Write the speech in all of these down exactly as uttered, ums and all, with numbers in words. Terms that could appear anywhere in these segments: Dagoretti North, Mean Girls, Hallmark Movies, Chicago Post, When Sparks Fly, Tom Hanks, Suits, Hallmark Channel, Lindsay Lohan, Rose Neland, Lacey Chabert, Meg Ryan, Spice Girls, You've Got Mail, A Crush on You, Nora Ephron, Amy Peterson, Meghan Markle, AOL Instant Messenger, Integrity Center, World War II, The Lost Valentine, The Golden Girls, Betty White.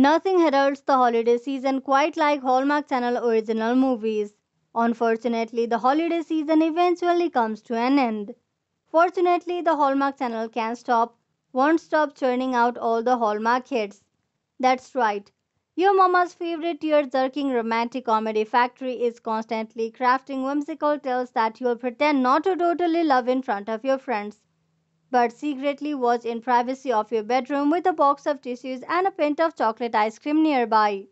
Nothing heralds the holiday season quite like Hallmark Channel original movies. Unfortunately, the holiday season eventually comes to an end. Fortunately, the Hallmark Channel can't stop, won't stop churning out all the Hallmark hits. That's right. Your mama's favorite tear-jerking romantic comedy factory is constantly crafting whimsical tales that you'll pretend not to totally love in front of your friends, but secretly watch in privacy of your bedroom with a box of tissues and a pint of chocolate ice cream nearby.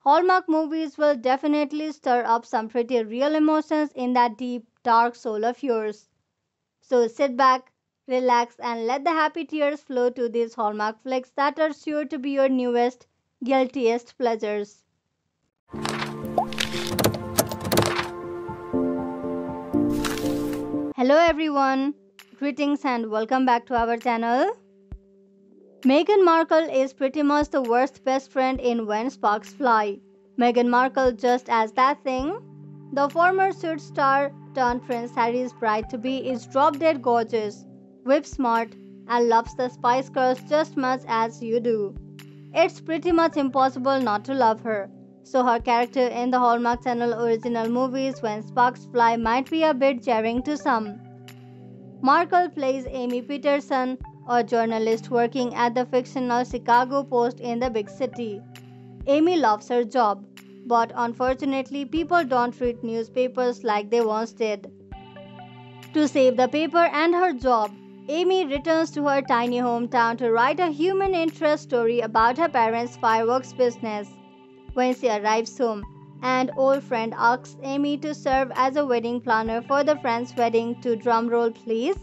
Hallmark movies will definitely stir up some pretty real emotions in that deep, dark soul of yours. So sit back, relax, and let the happy tears flow to these Hallmark flicks that are sure to be your newest, guiltiest pleasures. Hello everyone. Greetings and welcome back to our channel. Meghan Markle is pretty much the worst best friend in When Sparks Fly. Meghan Markle just as that thing. The former Suits star turned Prince Harry's bride-to-be is drop-dead gorgeous, whip-smart, and loves the Spice Girls just much as you do. It's pretty much impossible not to love her, so her character in the Hallmark Channel original movies When Sparks Fly might be a bit jarring to some. Markle plays Amy Peterson, a journalist working at the fictional Chicago Post in the big city. Amy loves her job, but unfortunately people don't read newspapers like they once did. To save the paper and her job, Amy returns to her tiny hometown to write a human interest story about her parents' fireworks business. When she arrives home, an old friend asks Amy to serve as a wedding planner for the friend's wedding to, drumroll please,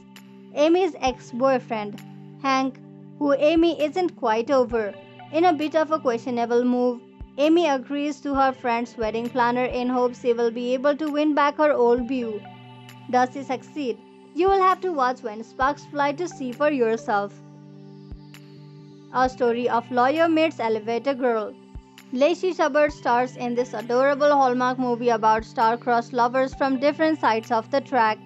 Amy's ex-boyfriend, Hank, who Amy isn't quite over. In a bit of a questionable move, Amy agrees to her friend's wedding planner in hopes she will be able to win back her old beau. Does she succeed? You will have to watch When Sparks Fly to see for yourself. A story of lawyer meets Elevator Girl. Lacey Chabert stars in this adorable Hallmark movie about star-crossed lovers from different sides of the track.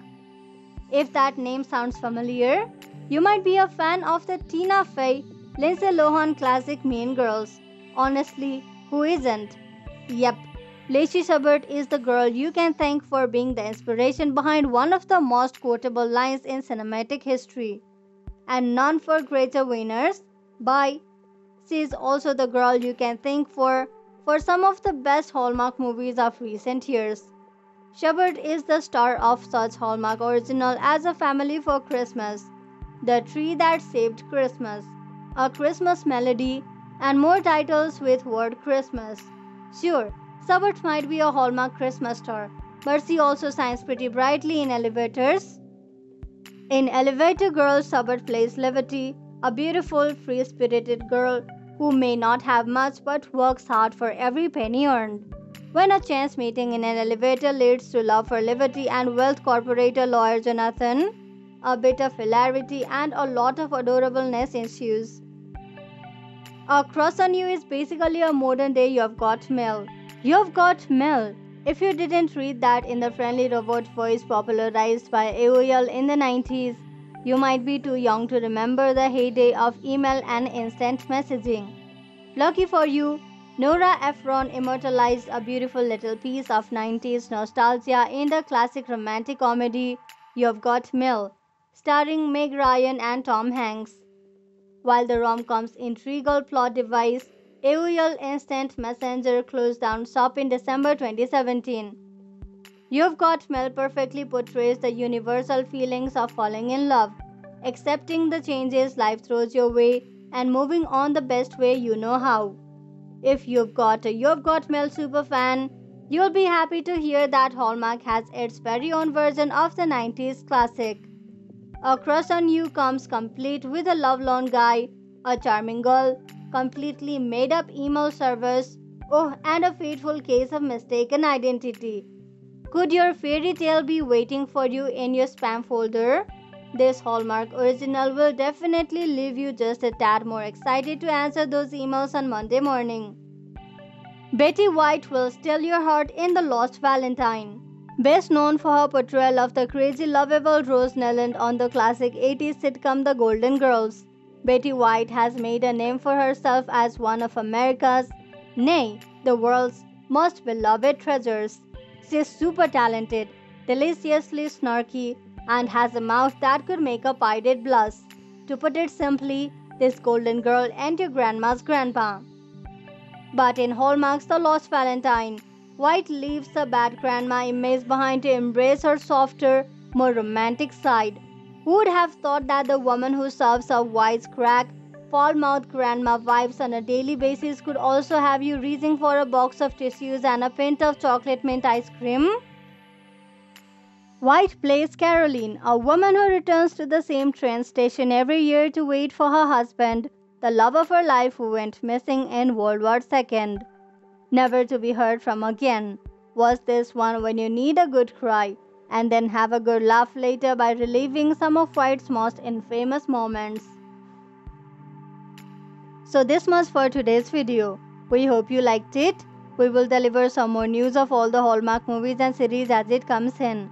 If that name sounds familiar, you might be a fan of the Tina Fey, Lindsay Lohan classic Mean Girls. Honestly, who isn't? Yep, Lacey Chabert is the girl you can thank for being the inspiration behind one of the most quotable lines in cinematic history. And none for greater winners. Bye. She is also the girl you can thank for for some of the best Hallmark movies of recent years. Chabert is the star of such Hallmark original as A Family for Christmas, The Tree That Saved Christmas, A Christmas Melody, and more titles with word Christmas. Sure, Chabert might be a Hallmark Christmas star, but she also shines pretty brightly in elevators. In Elevator Girl, Chabert plays Liberty, a beautiful, free-spirited girl who may not have much but works hard for every penny earned. When a chance meeting in an elevator leads to love for Liberty and wealth corporator lawyer Jonathan, a bit of hilarity and a lot of adorableness ensues. A Crush on You is basically a modern-day You've Got Mail. You've Got Mail! If you didn't read that in the friendly robot voice popularized by A O L in the nineties, you might be too young to remember the heyday of email and instant messaging. Lucky for you, Nora Ephron immortalized a beautiful little piece of nineties nostalgia in the classic romantic comedy You've Got Mail, starring Meg Ryan and Tom Hanks. While the rom-com's integral plot device, A O L Instant Messenger closed down shop in December twenty seventeen. You've Got Mail perfectly portrays the universal feelings of falling in love, accepting the changes life throws your way, and moving on the best way you know how. If you've got a You've Got Mail superfan, you'll be happy to hear that Hallmark has its very own version of the nineties classic. A Crush on You comes complete with a lovelorn guy, a charming girl, completely made-up email service, oh, and a fateful case of mistaken identity. Could your fairy tale be waiting for you in your spam folder? This Hallmark original will definitely leave you just a tad more excited to answer those emails on Monday morning. Betty White will steal your heart in The Lost Valentine. Best known for her portrayal of the crazy lovable Rose Neland on the classic eighties sitcom The Golden Girls, Betty White has made a name for herself as one of America's, nay, the world's most beloved treasures. She is super talented, deliciously snarky, and has a mouth that could make a pirate blush. To put it simply, this golden girl and your grandma's grandpa. But in Hallmark's The Lost Valentine, White leaves the bad grandma image behind to embrace her softer, more romantic side. Who would have thought that the woman who serves a wisecrack, foul-mouthed grandma vibes on a daily basis could also have you reaching for a box of tissues and a pint of chocolate mint ice cream? White plays Caroline, a woman who returns to the same train station every year to wait for her husband, the love of her life who went missing in World War Two. Never to be heard from again. Was this one when you need a good cry and then have a good laugh later by reliving some of White's most infamous moments. So this much for today's video. We hope you liked it. We will deliver some more news of all the Hallmark movies and series as it comes in.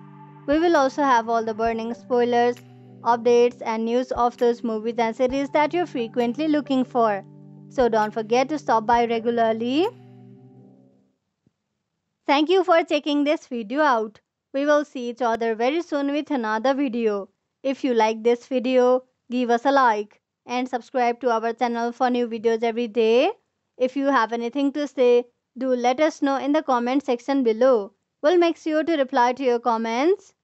We will also have all the burning spoilers, updates and news of those movies and series that you're frequently looking for. So don't forget to stop by regularly. Thank you for checking this video out. We will see each other very soon with another video. If you like this video, give us a like and subscribe to our channel for new videos every day. If you have anything to say, do let us know in the comment section below. We'll make sure to reply to your comments.